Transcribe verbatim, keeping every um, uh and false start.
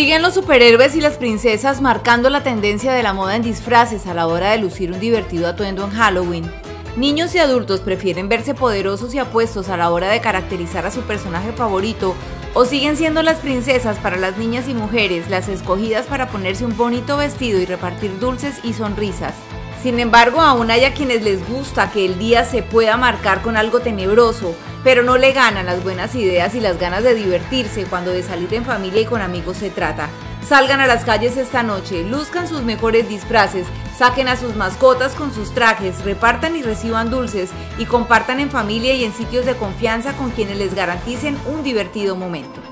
Siguen los superhéroes y las princesas marcando la tendencia de la moda en disfraces a la hora de lucir un divertido atuendo en Halloween. Niños y adultos prefieren verse poderosos y apuestos a la hora de caracterizar a su personaje favorito, o siguen siendo las princesas para las niñas y mujeres las escogidas para ponerse un bonito vestido y repartir dulces y sonrisas. Sin embargo, aún hay a quienes les gusta que el día se pueda marcar con algo tenebroso, pero no le ganan las buenas ideas y las ganas de divertirse cuando de salir en familia y con amigos se trata. Salgan a las calles esta noche, luzcan sus mejores disfraces, saquen a sus mascotas con sus trajes, repartan y reciban dulces y compartan en familia y en sitios de confianza con quienes les garanticen un divertido momento.